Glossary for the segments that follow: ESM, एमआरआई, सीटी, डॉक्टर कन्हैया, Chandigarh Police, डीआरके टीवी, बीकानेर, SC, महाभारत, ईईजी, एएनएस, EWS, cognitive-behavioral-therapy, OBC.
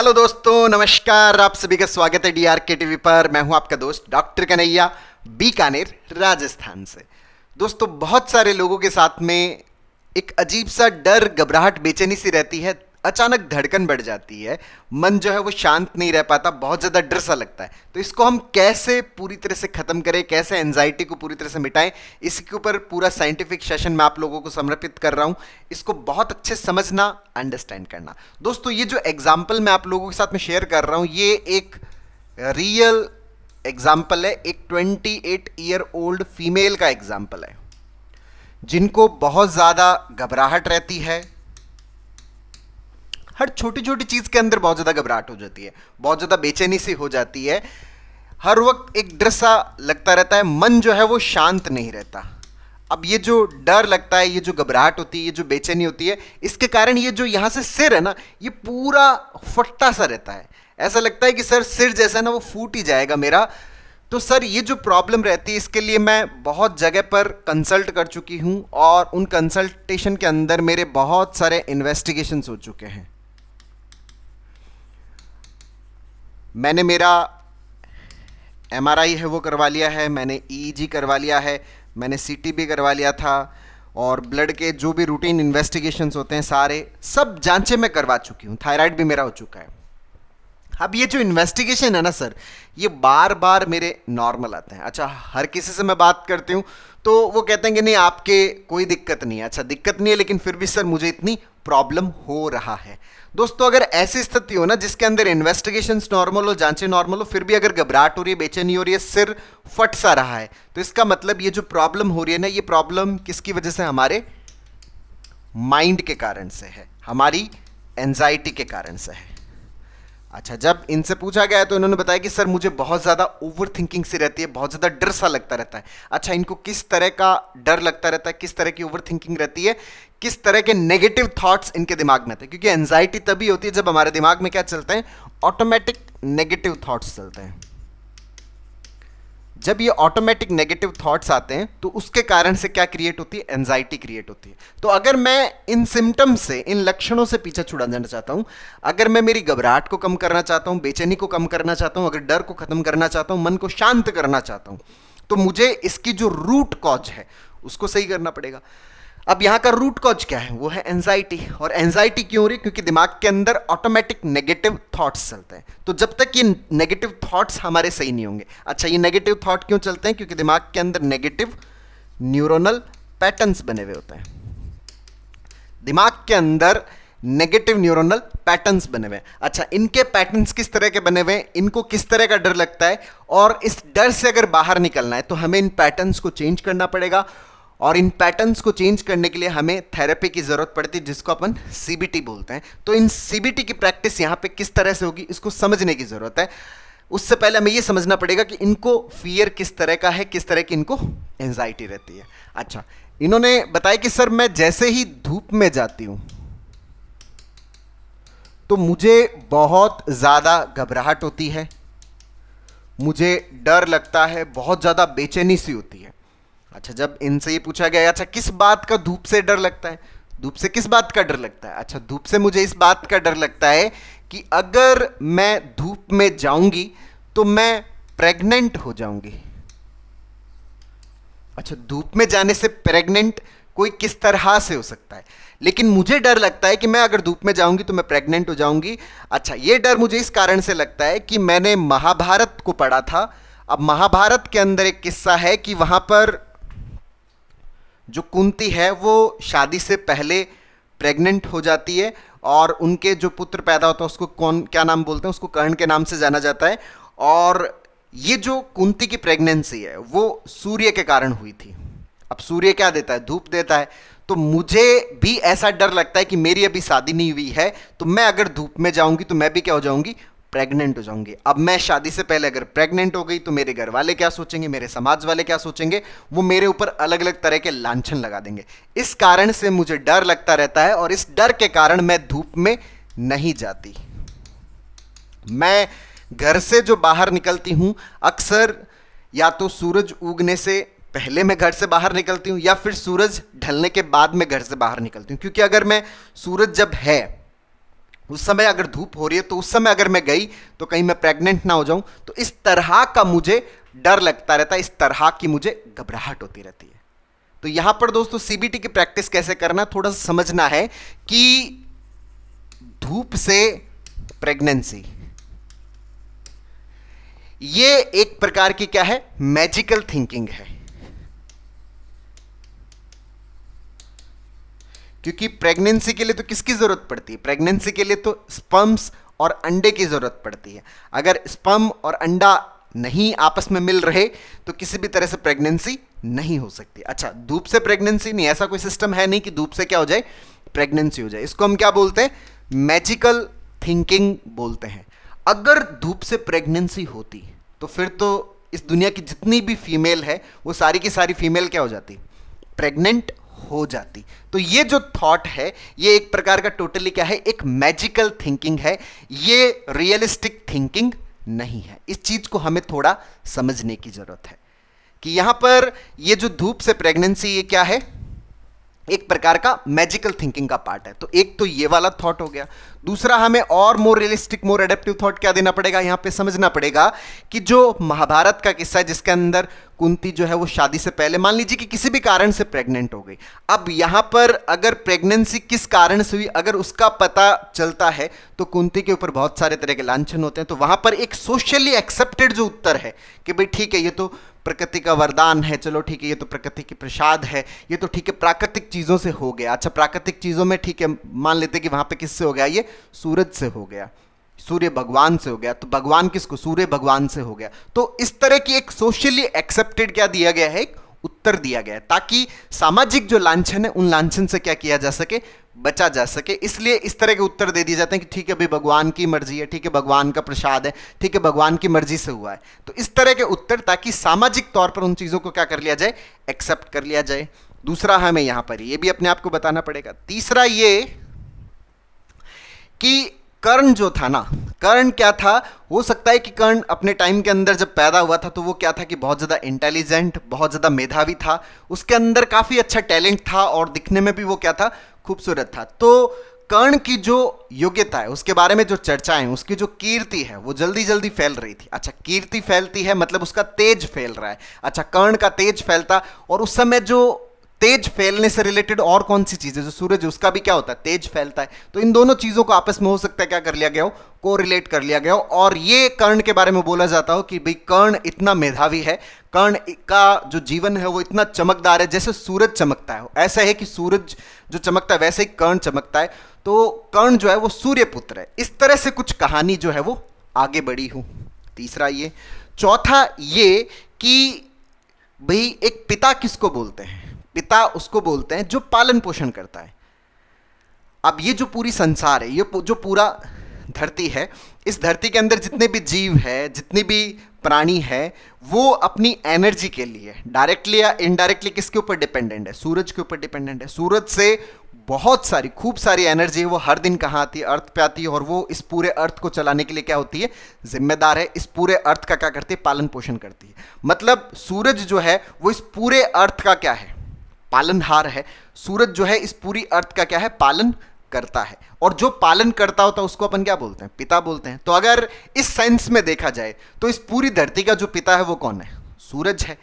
Hello दोस्तों, नमस्कार। आप सभी का स्वागत है डीआरके टीवी पर। मैं हूं आपका दोस्त डॉक्टर कन्हैया, बीकानेर, राजस्थान से। दोस्तों, बहुत सारे लोगों के साथ में एक अजीब सा डर, घबराहट, बेचैनी सी रहती है। अचानक धड़कन बढ़ जाती है, मन जो है वो शांत नहीं रह पाता, बहुत ज़्यादा डर सा लगता है। तो इसको हम कैसे पूरी तरह से ख़त्म करें, कैसे एंजाइटी को पूरी तरह से मिटाएं, इसके ऊपर पूरा साइंटिफिक सेशन मैं आप लोगों को समर्पित कर रहा हूं। इसको बहुत अच्छे समझना, अंडरस्टैंड करना। दोस्तों, ये जो एग्जाम्पल मैं आप लोगों के साथ में शेयर कर रहा हूँ, ये एक रियल एग्जाम्पल है। एक 28 ईयर ओल्ड फीमेल का एग्जाम्पल है, जिनको बहुत ज़्यादा घबराहट रहती है। हर छोटी छोटी चीज़ के अंदर बहुत ज़्यादा घबराहट हो जाती है, बहुत ज़्यादा बेचैनी सी हो जाती है। हर वक्त एक डर सा लगता रहता है, मन जो है वो शांत नहीं रहता। अब ये जो डर लगता है, ये जो घबराहट होती है, ये जो बेचैनी होती है, इसके कारण ये जो यहाँ से सिर है ना, ये पूरा फटता सा रहता है। ऐसा लगता है कि सर, सिर जैसा ना वो फूट ही जाएगा मेरा। तो सर, ये जो प्रॉब्लम रहती है, इसके लिए मैं बहुत जगह पर कंसल्ट कर चुकी हूँ और उन कंसल्टेशन के अंदर मेरे बहुत सारे इन्वेस्टिगेशंस हो चुके हैं। मैंने मेरा एमआरआई है वो करवा लिया है, मैंने ईईजी करवा लिया है, मैंने सीटी भी करवा लिया था, और ब्लड के जो भी रूटीन इन्वेस्टिगेशंस होते हैं सारे सब जांचें मैं करवा चुकी हूँ। थायराइड भी मेरा हो चुका है। अब ये जो इन्वेस्टिगेशन है ना सर, ये बार बार मेरे नॉर्मल आते हैं। अच्छा, हर किसी से मैं बात करती हूँ तो वो कहते हैं कि नहीं, आपके कोई दिक्कत नहीं है। अच्छा, दिक्कत नहीं है, लेकिन फिर भी सर मुझे इतनी प्रॉब्लम हो रहा है। दोस्तों, अगर ऐसी स्थिति हो ना जिसके अंदर इन्वेस्टिगेशंस नॉर्मल हो, जांचें नॉर्मल हो, फिर भी अगर घबराहट हो रही है, बेचैनी हो रही है, सिर फट सा रहा है, तो इसका मतलब ये जो प्रॉब्लम हो रही है ना, ये प्रॉब्लम किसकी वजह से? हमारे माइंड के कारण से है, हमारी एंजाइटी के कारण से है। अच्छा, जब इनसे पूछा गया तो इन्होंने बताया कि सर, मुझे बहुत ज़्यादा ओवरथिंकिंग सी रहती है, बहुत ज़्यादा डर सा लगता रहता है। अच्छा, इनको किस तरह का डर लगता रहता है, किस तरह की ओवरथिंकिंग रहती है, किस तरह के नेगेटिव थॉट्स इनके दिमाग में आते हैं? क्योंकि एंजाइटी तभी होती है जब हमारे दिमाग में क्या चलते हैं? ऑटोमेटिक नेगेटिव थॉट्स चलते हैं। जब ये ऑटोमेटिक नेगेटिव थॉट्स आते हैं तो उसके कारण से क्या क्रिएट होती है? एंजाइटी क्रिएट होती है। तो अगर मैं इन सिम्टम्स से, इन लक्षणों से पीछे छुड़ा जाना चाहता हूँ, अगर मैं मेरी घबराहट को कम करना चाहता हूँ, बेचैनी को कम करना चाहता हूँ, अगर डर को खत्म करना चाहता हूँ, मन को शांत करना चाहता हूँ, तो मुझे इसकी जो रूट कॉज है उसको सही करना पड़ेगा। अब यहाँ का रूट कॉज क्या है? वो है एंजाइटी। और एंजाइटी क्यों हो रही है? क्योंकि दिमाग के अंदर ऑटोमेटिक नेगेटिव थॉट्स चलते हैं। तो जब तक ये नेगेटिव थॉट्स हमारे सही नहीं होंगे। अच्छा, ये नेगेटिव थॉट क्यों चलते हैं? क्योंकि दिमाग के अंदर नेगेटिव न्यूरोनल पैटर्न्स बने हुए होते हैं। दिमाग के अंदर नेगेटिव न्यूरोनल पैटर्न्स बने हुए हैं। अच्छा, इनके पैटर्न्स किस तरह के बने हुए हैं, इनको किस तरह का डर लगता है, और इस डर से अगर बाहर निकलना है तो हमें इन पैटर्न्स को चेंज करना पड़ेगा। और इन पैटर्न्स को चेंज करने के लिए हमें थेरेपी की ज़रूरत पड़ती है, जिसको अपन सीबीटी बोलते हैं। तो इन सीबीटी की प्रैक्टिस यहाँ पे किस तरह से होगी, इसको समझने की ज़रूरत है। उससे पहले हमें ये समझना पड़ेगा कि इनको फियर किस तरह का है, किस तरह की इनको एंजाइटी रहती है। अच्छा, इन्होंने बताया कि सर, मैं जैसे ही धूप में जाती हूँ तो मुझे बहुत ज़्यादा घबराहट होती है, मुझे डर लगता है, बहुत ज़्यादा बेचैनी सी होती है। अच्छा, जब इनसे ये पूछा गया, अच्छा किस बात का धूप से डर लगता है, धूप से किस बात का डर लगता है? अच्छा, धूप से मुझे इस बात का डर लगता है कि अगर मैं धूप में जाऊंगी तो मैं प्रेग्नेंट हो जाऊंगी। अच्छा, धूप में जाने से प्रेग्नेंट कोई किस तरह से हो सकता है? लेकिन मुझे डर लगता है कि मैं अगर धूप में जाऊंगी तो मैं प्रेग्नेंट हो जाऊंगी। अच्छा, ये डर मुझे इस कारण से लगता है कि मैंने महाभारत को पढ़ा था। अब महाभारत के अंदर एक किस्सा है कि वहाँ पर जो कुंती है वो शादी से पहले प्रेग्नेंट हो जाती है, और उनके जो पुत्र पैदा होता है उसको कौन, क्या नाम बोलते हैं उसको? कर्ण के नाम से जाना जाता है। और ये जो कुंती की प्रेगनेंसी है वो सूर्य के कारण हुई थी। अब सूर्य क्या देता है? धूप देता है। तो मुझे भी ऐसा डर लगता है कि मेरी अभी शादी नहीं हुई है, तो मैं अगर धूप में जाऊंगी तो मैं भी क्या हो जाऊंगी? प्रेग्नेंट हो जाऊंगी। अब मैं शादी से पहले अगर प्रेग्नेंट हो गई तो मेरे घर वाले क्या सोचेंगे, मेरे समाज वाले क्या सोचेंगे? वो मेरे ऊपर अलग अलग तरह के लांछन लगा देंगे। इस कारण से मुझे डर लगता रहता है, और इस डर के कारण मैं धूप में नहीं जाती। मैं घर से जो बाहर निकलती हूँ, अक्सर या तो सूरज उगने से पहले मैं घर से बाहर निकलती हूँ, या फिर सूरज ढलने के बाद मैं घर से बाहर निकलती हूँ। क्योंकि अगर मैं, सूरज जब है उस समय अगर धूप हो रही है तो उस समय अगर मैं गई तो कहीं मैं प्रेग्नेंट ना हो जाऊं, तो इस तरह का मुझे डर लगता रहता है, इस तरह की मुझे घबराहट होती रहती है। तो यहां पर दोस्तों सीबीटी की प्रैक्टिस कैसे करना, थोड़ा सा समझना है कि धूप से प्रेगनेंसी ये एक प्रकार की क्या है, मैजिकल थिंकिंग है, क्योंकि प्रेगनेंसी के लिए तो किसकी जरूरत पड़ती है, प्रेगनेंसी के लिए तो स्पर्म्स और अंडे की जरूरत पड़ती है। अगर स्पर्म और अंडा नहीं आपस में मिल रहे तो किसी भी तरह से प्रेगनेंसी नहीं हो सकती। अच्छा, धूप से प्रेगनेंसी नहीं, ऐसा कोई सिस्टम है नहीं कि धूप से क्या हो जाए, प्रेगनेंसी हो जाए। इसको हम क्या बोलते हैं, मैजिकल थिंकिंग बोलते हैं। अगर धूप से प्रेगनेंसी होती तो फिर तो इस दुनिया की जितनी भी फीमेल है वो सारी की सारी फीमेल क्या हो जाती, प्रेग्नेंट हो जाती। तो ये जो थॉट है ये एक प्रकार का टोटली क्या है, एक मैजिकल थिंकिंग है, ये रियलिस्टिक थिंकिंग नहीं है। इस चीज को हमें थोड़ा समझने की जरूरत है कि यहां पर ये जो धूप से प्रेगनेंसी ये क्या है, एक प्रकार का मैजिकल थिंकिंग का पार्ट है। तो एक तो ये वाला थॉट हो गया। दूसरा हमें और more realistic, more adaptive thought क्या देना पड़ेगा, यहाँ पे समझना पड़ेगा कि जो महाभारत का किस्सा है जिसके अंदर कुंती जो है वो शादी से पहले मान लीजिए कि किसी भी कारण से प्रेग्नेंट हो गई। अब यहाँ पर अगर प्रेग्नेंसी किस कारण से हुई अगर उसका पता चलता है तो कुंती के ऊपर बहुत सारे तरह के लांछन होते हैं। तो वहाँ पर एक सोशली एक्सेप्टेड जो उत्तर है कि भाई ठीक है ये तो प्रकृति का वरदान है, चलो ठीक है ये तो प्रकृति की प्रसाद है, ये तो ठीक है प्राकृतिक चीज़ों से हो गया। अच्छा, प्राकृतिक चीज़ों में ठीक है मान लेते कि वहाँ पे किससे हो गया, ये सूरज से हो गया, सूर्य भगवान से हो गया। तो भगवान किसको, सूर्य भगवान से हो गया। तो इस तरह की एक सोशली एक्सेप्टेड क्या दिया गया है, एक उत्तर दिया गया है, ताकि सामाजिक जो लांछन है उन लांछन से क्या किया जा सके, बचा जा सके। इसलिए इस तरह के उत्तर दे दिए जाते हैं कि ठीक है भाई भगवान की मर्जी है, ठीक है भगवान का प्रसाद है, ठीक है भगवान की मर्जी से हुआ है। तो इस तरह के उत्तर, ताकि सामाजिक तौर पर उन चीज़ों को क्या कर लिया जाए, एक्सेप्ट कर लिया जाए। दूसरा हमें यहाँ पर ये भी अपने आप को बताना पड़ेगा। तीसरा ये कि कर्ण जो था ना, कर्ण क्या था, हो सकता है कि कर्ण अपने टाइम के अंदर जब पैदा हुआ था तो वो क्या था कि बहुत ज़्यादा इंटेलिजेंट, बहुत ज़्यादा मेधावी था, उसके अंदर काफ़ी अच्छा टैलेंट था और दिखने में भी वो क्या था, खूबसूरत था। तो कर्ण की जो योग्यता है उसके बारे में जो चर्चाएं, उसकी जो कीर्ति है वो जल्दी जल्दी फैल रही थी। अच्छा, कीर्ति फैलती है मतलब उसका तेज फैल रहा है। अच्छा, कर्ण का तेज फैलता और उस समय जो तेज फैलने से रिलेटेड और कौन सी चीज़ें, जो सूरज उसका भी क्या होता है, तेज फैलता है। तो इन दोनों चीज़ों को आपस में हो सकता है क्या कर लिया गया हो, को रिलेट कर लिया गया हो और ये कर्ण के बारे में बोला जाता हो कि भाई कर्ण इतना मेधावी है, कर्ण का जो जीवन है वो इतना चमकदार है जैसे सूरज चमकता है। ऐसा है कि सूरज जो चमकता है वैसे ही कर्ण चमकता है। तो कर्ण जो है वो सूर्यपुत्र है। इस तरह से कुछ कहानी जो है वो आगे बढ़ी हो। तीसरा ये। चौथा ये कि भाई एक पिता किसको बोलते हैं, पिता उसको बोलते हैं जो पालन पोषण करता है। अब ये जो पूरी संसार है, ये जो पूरा धरती है, इस धरती के अंदर जितने भी जीव है, जितने भी प्राणी है, वो अपनी एनर्जी के लिए डायरेक्टली या इनडायरेक्टली किसके ऊपर डिपेंडेंट है, सूरज के ऊपर डिपेंडेंट है। सूरज से बहुत सारी खूब सारी एनर्जी है वो हर दिन कहाँ आती है, अर्थ पे आती है और वो इस पूरे अर्थ को चलाने के लिए क्या होती है, जिम्मेदार है। इस पूरे अर्थ का क्या करती है, पालन पोषण करती है। मतलब सूरज जो है वो इस पूरे अर्थ का क्या है, पालनहार है। सूरज जो है इस पूरी अर्थ का क्या है, पालन करता है और जो पालन करता होता है उसको अपन क्या बोलते हैं, पिता बोलते हैं। तो अगर इस सेंस में देखा जाए तो इस पूरी धरती का जो पिता है वो कौन है, सूरज है।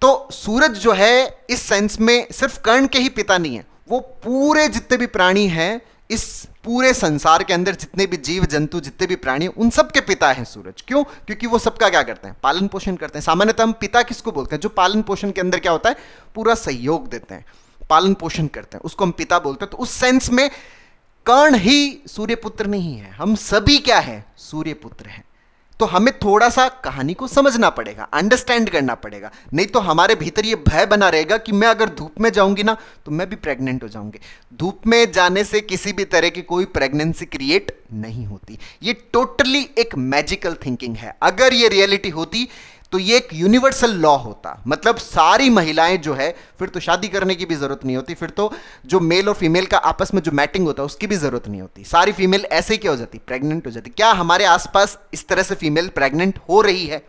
तो सूरज जो है इस सेंस में सिर्फ कर्ण के ही पिता नहीं है, वो पूरे जितने भी प्राणी हैं, इस पूरे संसार के अंदर जितने भी जीव जंतु, जितने भी प्राणी, उन सब के पिता हैं सूरज। क्यों, क्योंकि वो सबका क्या करते हैं, पालन पोषण करते हैं। सामान्यतः हम पिता किसको बोलते हैं, जो पालन पोषण के अंदर क्या होता है, पूरा सहयोग देते हैं, पालन पोषण करते हैं, उसको हम पिता बोलते हैं। तो उस सेंस में कर्ण ही सूर्यपुत्र नहीं है, हम सभी क्या है, सूर्यपुत्र हैं। तो हमें थोड़ा सा कहानी को समझना पड़ेगा, अंडरस्टैंड करना पड़ेगा, नहीं तो हमारे भीतर ये भय बना रहेगा कि मैं अगर धूप में जाऊंगी ना तो मैं भी प्रेग्नेंट हो जाऊंगी। धूप में जाने से किसी भी तरह की कोई प्रेगनेंसी क्रिएट नहीं होती। ये टोटली एक मैजिकल थिंकिंग है। अगर ये रियलिटी होती तो ये एक यूनिवर्सल लॉ होता, मतलब सारी महिलाएं जो है फिर तो शादी करने की भी ज़रूरत नहीं होती, फिर तो जो मेल और फीमेल का आपस में जो मैटिंग होता है उसकी भी ज़रूरत नहीं होती, सारी फीमेल ऐसे ही क्या हो जाती, प्रेग्नेंट हो जाती। क्या हमारे आसपास इस तरह से फीमेल प्रेग्नेंट हो रही है,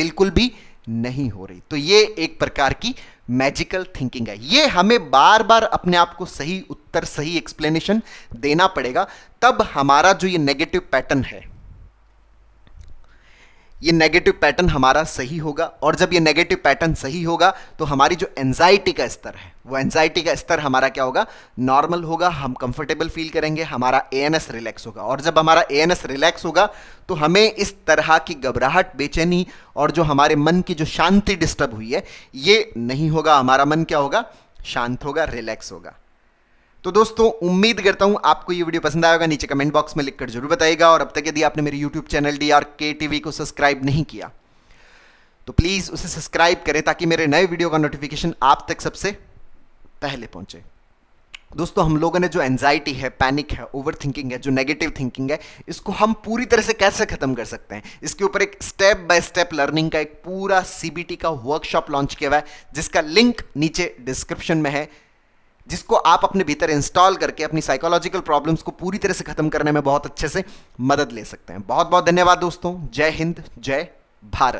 बिल्कुल भी नहीं हो रही। तो ये एक प्रकार की मैजिकल थिंकिंग है। ये हमें बार बार अपने आप को सही उत्तर, सही एक्सप्लेनेशन देना पड़ेगा, तब हमारा जो ये नेगेटिव पैटर्न है, ये नेगेटिव पैटर्न हमारा सही होगा। और जब ये नेगेटिव पैटर्न सही होगा तो हमारी जो एंजाइटी का स्तर है, वो एंजाइटी का स्तर हमारा क्या होगा, नॉर्मल होगा, हम कंफर्टेबल फील करेंगे, हमारा एएनएस रिलैक्स होगा। और जब हमारा एएनएस रिलैक्स होगा तो हमें इस तरह की घबराहट, बेचैनी और जो हमारे मन की जो शांति डिस्टर्ब हुई है ये नहीं होगा। हमारा मन क्या होगा, शांत होगा, रिलैक्स होगा। तो दोस्तों उम्मीद करता हूं आपको ये वीडियो पसंद आया होगा। नीचे कमेंट बॉक्स में लिखकर जरूर बताइएगा। और अब तक यदि आपने मेरे यूट्यूब चैनल डीआरके टीवी को सब्सक्राइब नहीं किया तो प्लीज़ उसे सब्सक्राइब करें, ताकि मेरे नए वीडियो का नोटिफिकेशन आप तक सबसे पहले पहुंचे। दोस्तों हम लोगों ने जो एंजाइटी है, पैनिक है, ओवरथिंकिंग है, जो नेगेटिव थिंकिंग है, इसको हम पूरी तरह से कैसे खत्म कर सकते हैं, इसके ऊपर एक स्टेप बाय स्टेप लर्निंग का एक पूरा सीबीटी का वर्कशॉप लॉन्च किया हुआ है, जिसका लिंक नीचे डिस्क्रिप्शन में है, जिसको आप अपने भीतर इंस्टॉल करके अपनी साइकोलॉजिकल प्रॉब्लम्स को पूरी तरह से खत्म करने में बहुत अच्छे से मदद ले सकते हैं। बहुत बहुत धन्यवाद दोस्तों। जय हिंद, जय भारत।